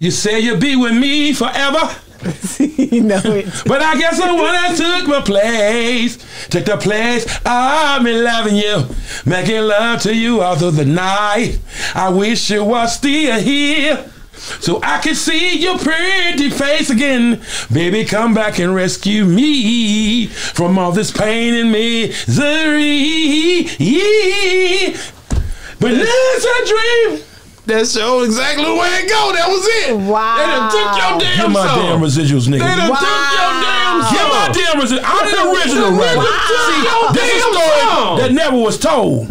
You say you'll be with me forever. You know it. But I guess the one that took my place, took the place of me loving you, making love to you all through the night. I wish you were still here so I could see your pretty face again. Baby, come back and rescue me from all this pain and misery. Yeah. But that's a dream. That's so exactly the way it go. That was it. Wow. They done took your damn song. Get my damn residuals, nigga. They done took your damn song. Get my damn residuals. I'm the original rapper. Wow. This is a story that never was told.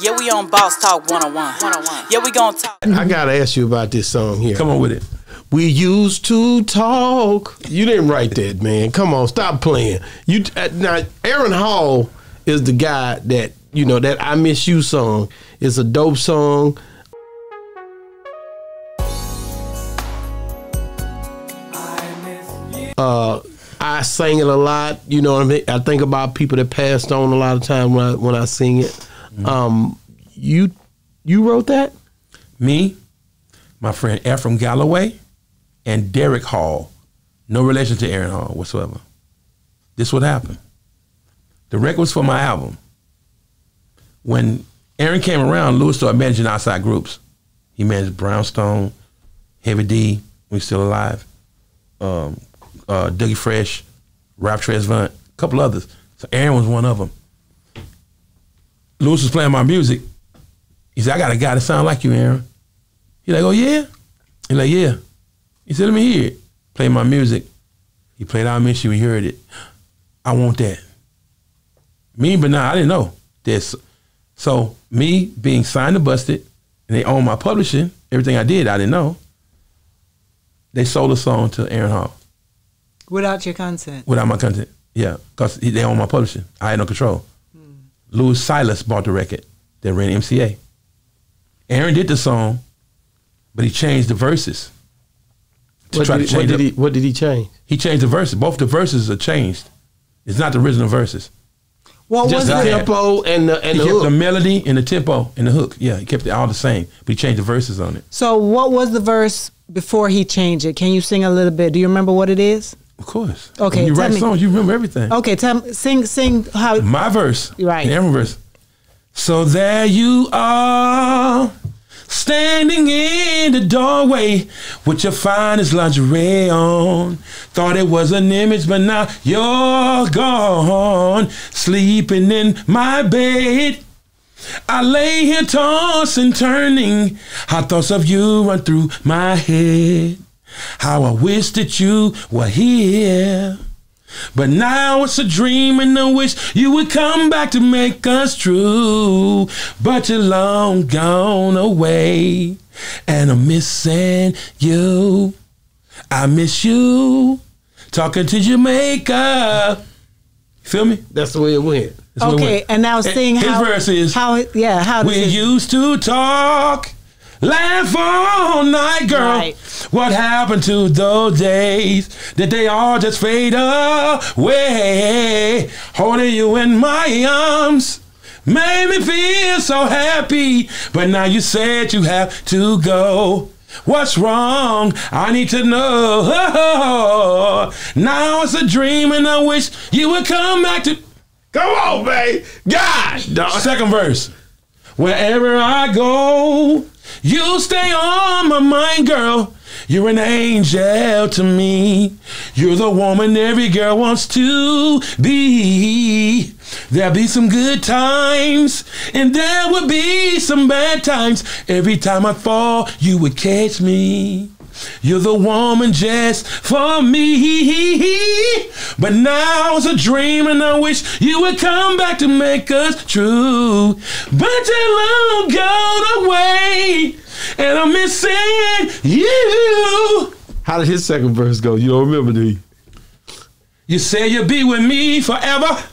Yeah, we on Boss Talk 101. Yeah, we gonna talk. I gotta ask you about this song here. Come on with it. We used to talk. You didn't write that, man. Come on, stop playing. You now, Aaron Hall is the guy that, you know, that I Miss You song is a dope song. I sang it a lot. You know what I mean? I think about people that passed on a lot of time when I sing it. Mm-hmm. You wrote that? Me, my friend Ephraim Galloway, and Derek Hall. No relation to Aaron Hall whatsoever. This would happen. The record was for my album. When Aaron came around, Lewis started managing outside groups. He managed Brownstone, Heavy D, when he's still alive, Dougie Fresh, Ralph Tresvant, a couple others. So Aaron was one of them. Lewis was playing my music. He said, I got a guy that sounds like you, Aaron. He's like, oh, yeah? He's like, yeah. He said, let me hear it. Play my music. He played I Miss You. He heard it. I want that. Me, but nah, I didn't know this. So me being signed to Busted, and they owned my publishing, everything I did, I didn't know. They sold a song to Aaron Hall. Without your consent? Without my consent, yeah. Because they owned my publishing. I had no control. Mm. Lewis Silas bought the record that ran MCA. Aaron did the song, but he changed the verses. What did he change? He changed the verses. Both the verses are changed. It's not the original verses. What was the tempo and the hook? He kept the melody and the tempo and the hook. Yeah, he kept it all the same, but he changed the verses on it. So what was the verse before he changed it? Can you sing a little bit? Do you remember what it is? Of course. Okay, when you write songs, you remember everything. Okay, tell me, sing how. My verse. Right. The verse. So there you are, standing in the doorway with your finest lingerie on. Thought it was an image, but now you're gone. Sleeping in my bed, I lay here toss and turning. Hot thoughts of you run through my head. How I wish that you were here, but now it's a dream and I wish you would come back to make us true. But you're long gone away and I'm missing you. I miss you talking to Jamaica. Feel me? That's the way it went. Okay, and now seeing how his verse is how we used to talk, laugh all night, girl. Right. What happened to those days? Did they all just fade away? Holding you in my arms made me feel so happy. But now you said you have to go. What's wrong? I need to know. Now it's a dream and I wish you would come back to... Come on, babe. God. Second verse. Wherever I go, you stay on my mind, girl. You're an angel to me. You're the woman every girl wants to be. There'll be some good times, and there will be some bad times. Every time I fall, you would catch me. You're the woman just for me. But now it's a dream and I wish you would come back to make us true. But you're long gone away and I'm missing you. How did his second verse go? You don't remember, do you? You say you'll be with me forever.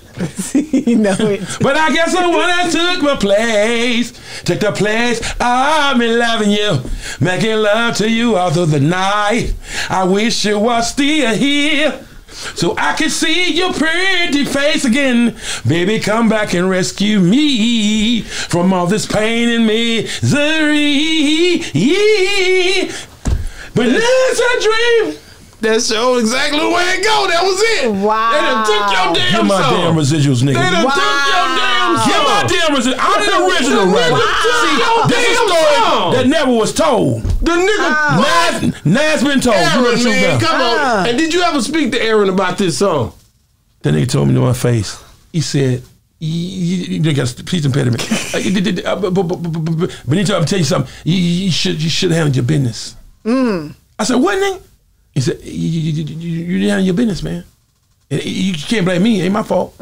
You know it. But I guess the one that took my place, took the place of me loving you, making love to you all through the night. I wish you were still here so I can see your pretty face again. Baby, come back and rescue me from all this pain and misery. But that's a dream. That's so exactly the way it go. That was it. Wow. They done took your damn song. Get my damn residuals, nigga. They done took your damn song. Get my damn residuals. I'm the original rapper. Wow. This is a story that never was told. The nigga. Nas been told. Aaron, man, come on. And did you ever speak to Aaron about this song? That nigga told me to my face. He said, you got a piece of impediment. Benito, I'm telling you something. You should handle your business. I said, what, nigga? He said, you didn't have your business, man. You can't blame me. It ain't my fault.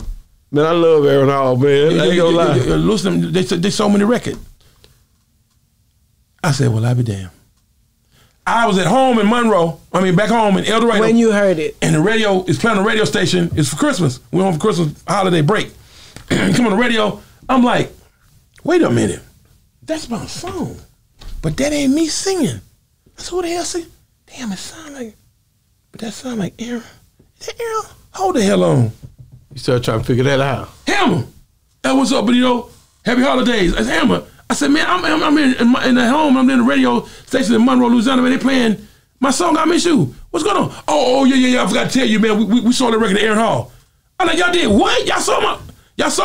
Man, I love Aaron Hall, man. I ain't gonna lie. Listen, they sold me the record. I said, well, I be damned. I was at home in Monroe. I mean, back home in El Dorado. When you heard it. And the radio is playing on the radio station. It's for Christmas. We're on for Christmas holiday break. Come on the radio. I'm like, wait a minute. That's my song. But that ain't me singing. That's who the hell sing. Damn, it sound like. But that sound like Aaron. Is that Aaron? Hold the hell on. You start trying to figure that out. Hammer. Hey, what's up, Benito? Happy holidays. It's Hammer. I said, man, I'm in the home. I'm in the radio station in Monroe, Louisiana, man. They playing my song, I Miss You. What's going on? Oh, yeah. I forgot to tell you, man. We saw the record at Aaron Hall. I'm like, y'all did what? Y'all saw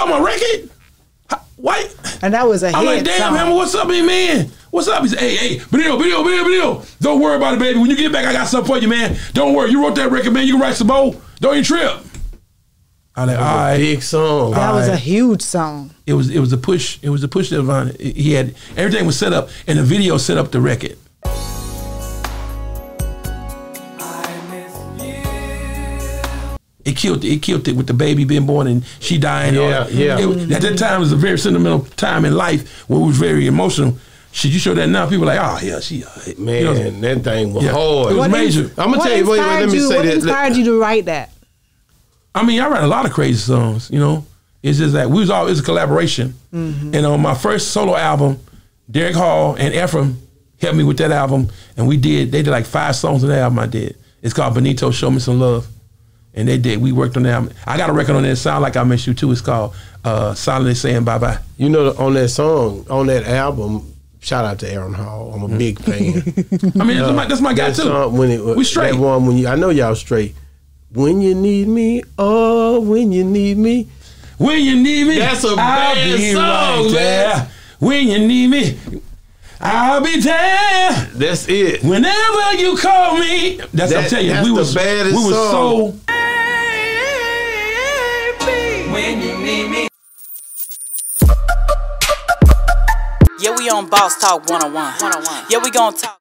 my record? What? And that was a hit. I'm like, damn, Hammer, what's up, man? What's up? He said, hey, Benito. Don't worry about it, baby. When you get back, I got something for you, man. Don't worry. You wrote that record, man. You can write some more. Don't even trip. I like, all right. Big song. That was a huge song. It was a push. It was a push that Von, he had. Everything was set up, and the video set up the record. It killed it with the baby being born and she dying. Yeah. At that time, it was a very sentimental time in life where it was very emotional. Shit, you show that now, people are like, oh, yeah, she a hit. Man, you know, that thing was hard. It was major. I'm going to tell you, what inspired you to write that? I mean, I write a lot of crazy songs, you know. It's just that it's a collaboration. And on my first solo album, Derek Hall and Ephraim helped me with that album. And they did like 5 songs on that album I did. It's called Benito, Show Me Some Love. And we worked on that album. I got a record on that sound like I Miss You Too. It's called Solidly Saying Bye Bye. You know, on that song, on that album, shout out to Aaron Hall. I'm a big fan. I mean, that's my guy too. We straight. That one I know y'all straight. When you need me, oh, when you need me, when you need me. That's a bad song, right there. When you need me, I'll be there. That's it. Whenever you call me, I'm telling you. That's the baddest song. We was so. When you need me. Yeah, we on Boss Talk 101. Yeah, we gon' talk.